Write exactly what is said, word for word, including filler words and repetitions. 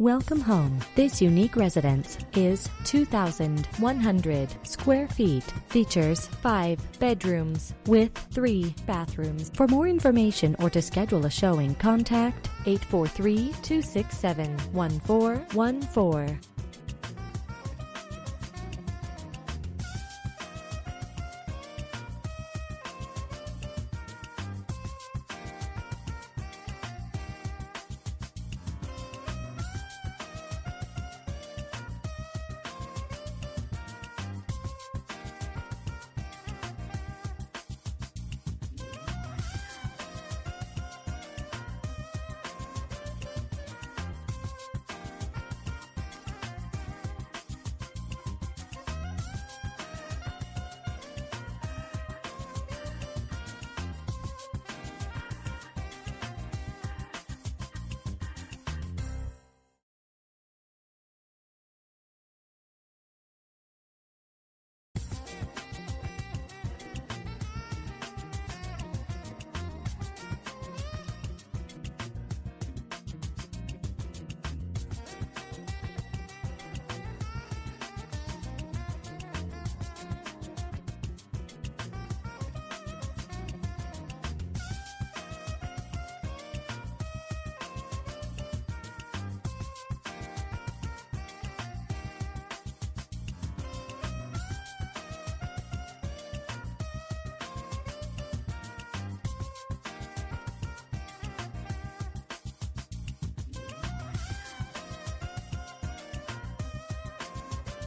Welcome home. This unique residence is two thousand one hundred square feet. Features five bedrooms with three bathrooms. For more information or to schedule a showing, contact eight four three, two six seven, one four one four.